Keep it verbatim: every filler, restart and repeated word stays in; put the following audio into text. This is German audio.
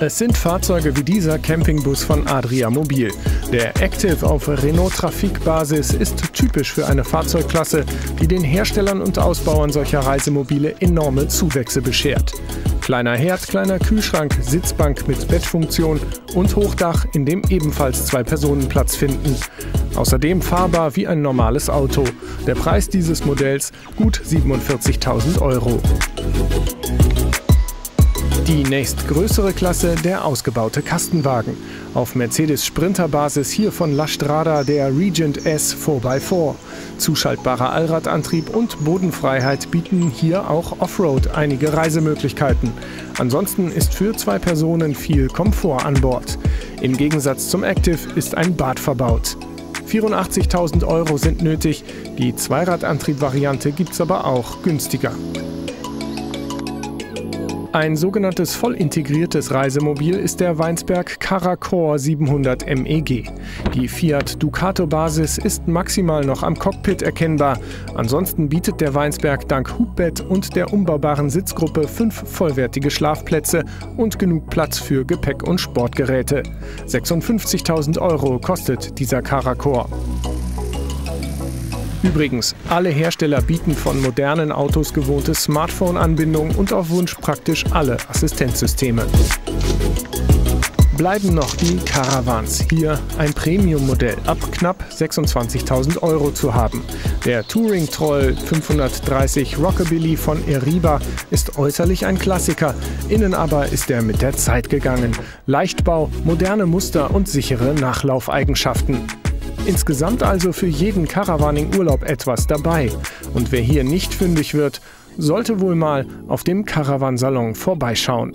Es sind Fahrzeuge wie dieser Campingbus von Adria Mobil. Der Active auf Renault-Trafic-Basis ist typisch für eine Fahrzeugklasse, die den Herstellern und Ausbauern solcher Reisemobile enorme Zuwächse beschert. Kleiner Herd, kleiner Kühlschrank, Sitzbank mit Bettfunktion und Hochdach, in dem ebenfalls zwei Personen Platz finden. Außerdem fahrbar wie ein normales Auto. Der Preis dieses Modells gut siebenundvierzigtausend Euro. Die nächstgrößere Klasse, der ausgebaute Kastenwagen. Auf Mercedes Sprinter Basis hier von La Strada der Regent S vier mal vier. Zuschaltbarer Allradantrieb und Bodenfreiheit bieten hier auch Offroad einige Reisemöglichkeiten. Ansonsten ist für zwei Personen viel Komfort an Bord. Im Gegensatz zum Active ist ein Bad verbaut. vierundachtzigtausend Euro sind nötig, die Zweiradantrieb-Variante gibt's aber auch günstiger. Ein sogenanntes voll integriertes Reisemobil ist der Weinsberg Caracore siebenhundert M E G. Die Fiat Ducato Basis ist maximal noch am Cockpit erkennbar. Ansonsten bietet der Weinsberg dank Hubbett und der umbaubaren Sitzgruppe fünf vollwertige Schlafplätze und genug Platz für Gepäck und Sportgeräte. sechsundfünfzigtausend Euro kostet dieser Caracore. Übrigens, alle Hersteller bieten von modernen Autos gewohnte Smartphone-Anbindung und auf Wunsch praktisch alle Assistenzsysteme. Bleiben noch die Caravans, hier ein Premium-Modell ab knapp sechsundzwanzigtausend Euro zu haben. Der Touring-Troll fünfhundertdreißig Rockabilly von Eriba ist äußerlich ein Klassiker, innen aber ist er mit der Zeit gegangen. Leichtbau, moderne Muster und sichere Nachlaufeigenschaften. Insgesamt also für jeden Caravaning-Urlaub etwas dabei. Und wer hier nicht fündig wird, sollte wohl mal auf dem Caravan Salon vorbeischauen.